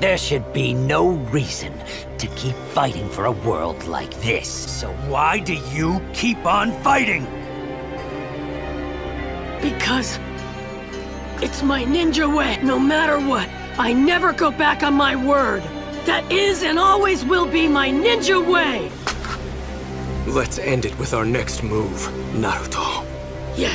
There should be no reason to keep fighting for a world like this. So why do you keep on fighting? Because it's my ninja way. No matter what, I never go back on my word. That is and always will be my ninja way. Let's end it with our next move, Naruto. Yeah.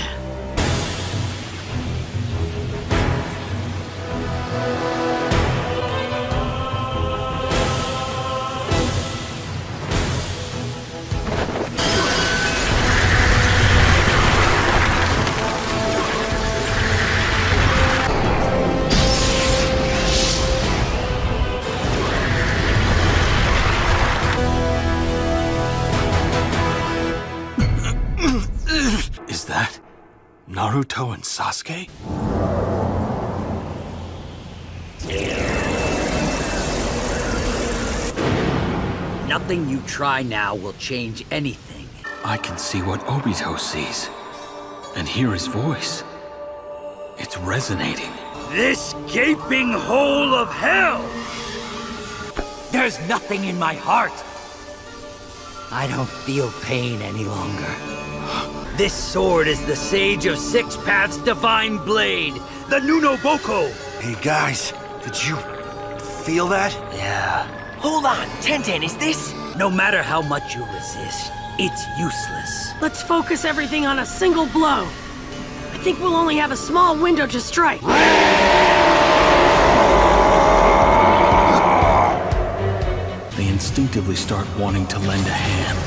Naruto and Sasuke? Nothing you try now will change anything. I can see what Obito sees, and hear his voice. It's resonating. This gaping hole of hell! There's nothing in my heart! I don't feel pain any longer. This sword is the Sage of Six Paths' divine blade, the Nunoboko! Hey guys, did you feel that? Yeah. Hold on, Tenten, is this? No matter how much you resist, it's useless. Let's focus everything on a single blow. I think we'll only have a small window to strike. They instinctively start wanting to lend a hand.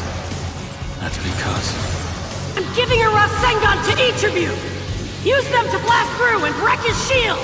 That's because... I'm giving a Rasengan to each of you! Use them to blast through and wreck his shield!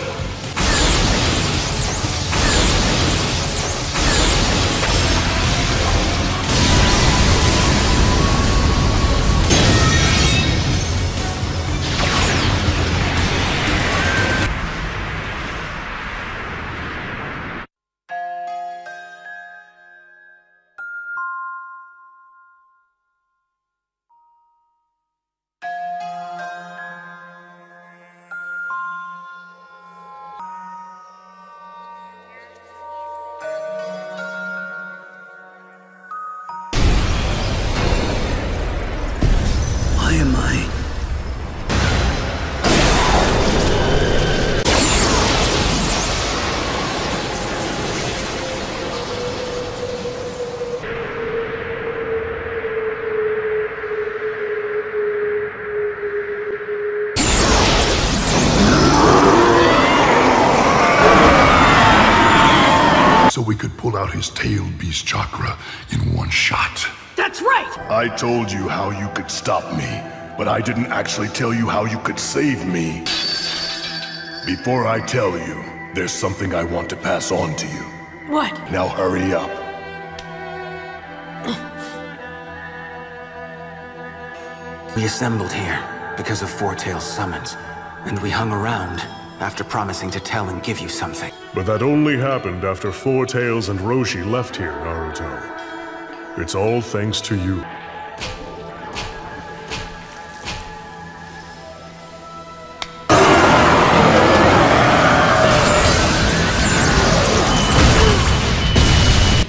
His tailed Beast chakra in one shot. That's right! I told you how you could stop me, but I didn't actually tell you how you could save me. Before I tell you, there's something I want to pass on to you. What? Now hurry up. We assembled here because of Four Tails' summons, and we hung around after promising to tell and give you something. But that only happened after Four Tails and Roshi left here, Naruto. It's all thanks to you.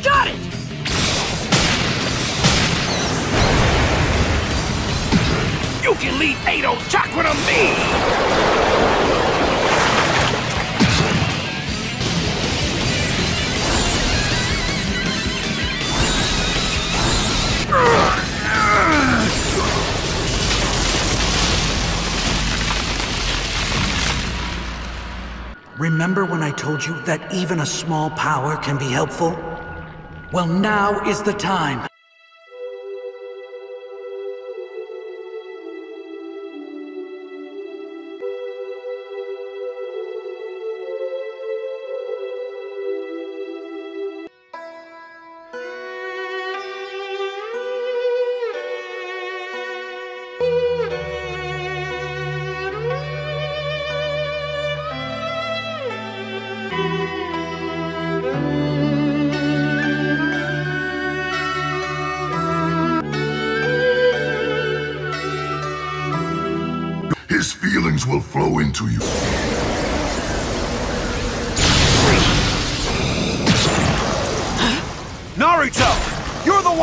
Got it! You can lead Edo Chakra to me! Remember when I told you that even a small power can be helpful? Well, now is the time. His feelings will flow into you.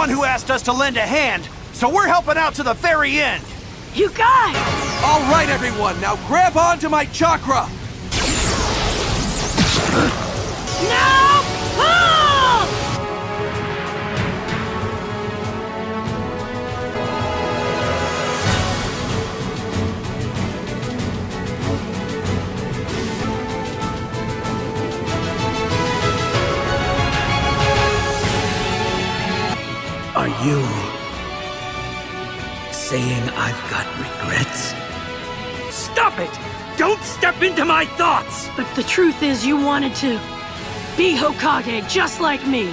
one who asked us to lend a hand, so we're helping out to the very end. You guys! All right, everyone, now grab onto my chakra! Now pull! Are you saying I've got regrets? Stop it! Don't step into my thoughts! But the truth is you wanted to be Hokage just like me.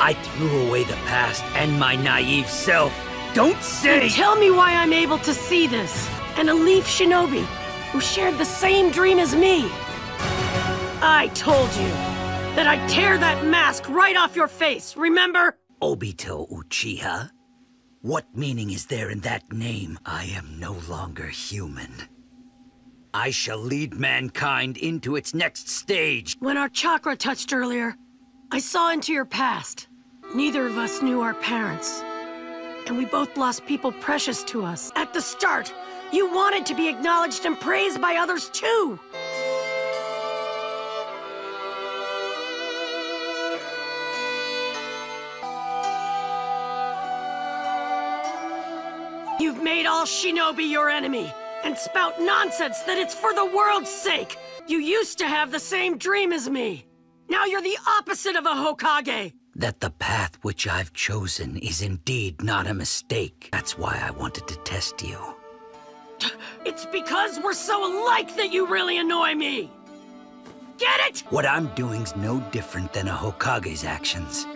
I threw away the past and my naive self. Don't say... And tell me why I'm able to see this. An elite shinobi who shared the same dream as me. I told you that I'd tear that mask right off your face, remember? Obito Uchiha? What meaning is there in that name? I am no longer human. I shall lead mankind into its next stage. When our chakra touched earlier, I saw into your past. Neither of us knew our parents, and we both lost people precious to us. At the start, you wanted to be acknowledged and praised by others too. You've made all shinobi your enemy, and spout nonsense that it's for the world's sake! You used to have the same dream as me! Now you're the opposite of a Hokage! That the path which I've chosen is indeed not a mistake. That's why I wanted to test you. It's because we're so alike that you really annoy me! Get it?! What I'm doing's no different than a Hokage's actions.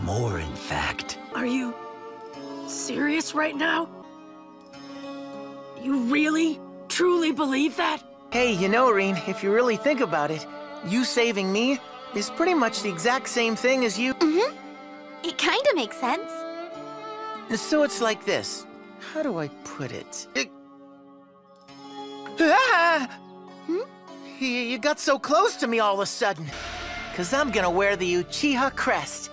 More, in fact. Are you serious right now? You really, truly believe that? Hey, you know, Irene, if you really think about it, you saving me is pretty much the exact same thing as you... Mm-hmm. It kinda makes sense. So it's like this. How do I put it? You got so close to me all of a sudden. 'Cause I'm gonna wear the Uchiha crest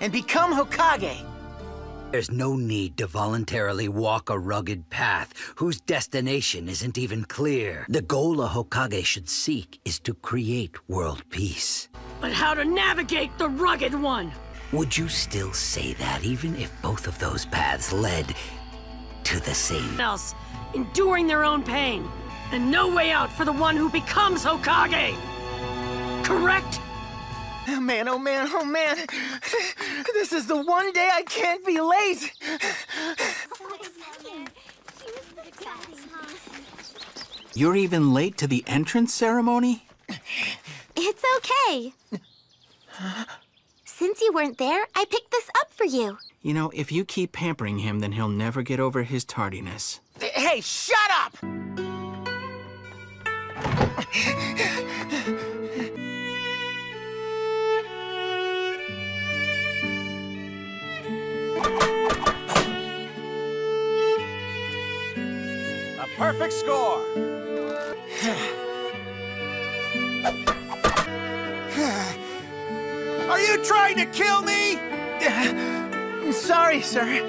and become Hokage. There's no need to voluntarily walk a rugged path whose destination isn't even clear. The goal a Hokage should seek is to create world peace. But how to navigate the rugged one? Would you still say that even if both of those paths led to the same? Else, enduring their own pain, and no way out for the one who becomes Hokage. Correct? Oh man, oh man, oh man! This is the one day I can't be late! You're even late to the entrance ceremony? It's okay. Since you weren't there, I picked this up for you. You know, if you keep pampering him, then he'll never get over his tardiness. Hey, shut up! A perfect score! Are you trying to kill me? I'm sorry, sir.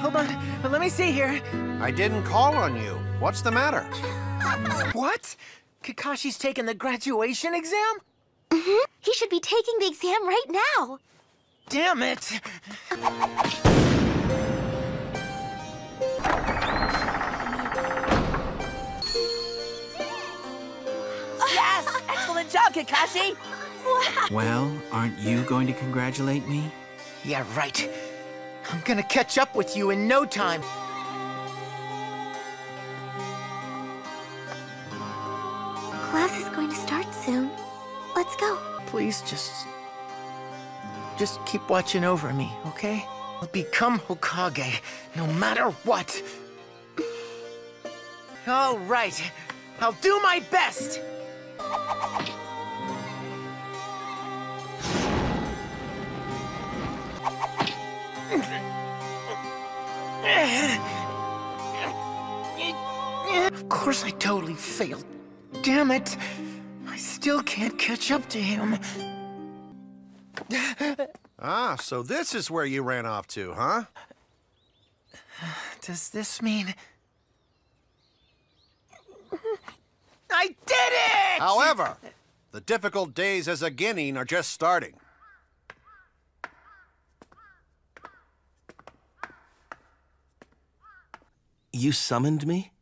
Hold on. Let me see here. I didn't call on you. What's the matter? What? Kakashi's taking the graduation exam? Mm-hmm. He should be taking the exam right now. Damn it. Yes! Excellent job, Kakashi! Wow. Well, aren't you going to congratulate me? Yeah, right. I'm gonna catch up with you in no time. Class is going to start soon. Let's go. Please just keep watching over me, okay? I'll become Hokage, no matter what. All right, I'll do my best. Of course I totally failed. Damn it! I still can't catch up to him. Ah, so this is where you ran off to, huh? Does this mean... I did it! However, the difficult days as a Genin are just starting. You summoned me?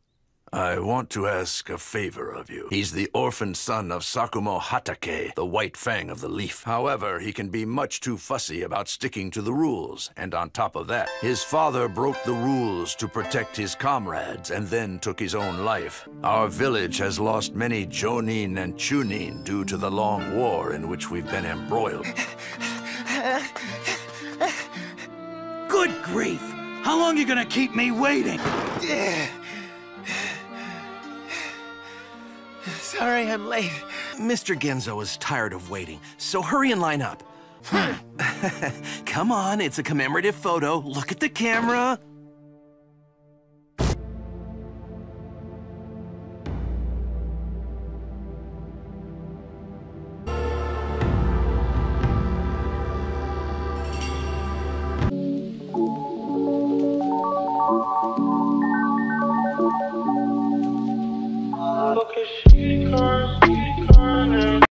I want to ask a favor of you. He's the orphan son of Sakumo Hatake, the White Fang of the Leaf. However, he can be much too fussy about sticking to the rules, and on top of that, his father broke the rules to protect his comrades and then took his own life. Our village has lost many Jonin and Chunin due to the long war in which we've been embroiled. Good grief! How long are you gonna keep me waiting? Sorry, I'm late. Mr. Genzo is tired of waiting, so hurry and line up. Come on, it's a commemorative photo. Look at the camera.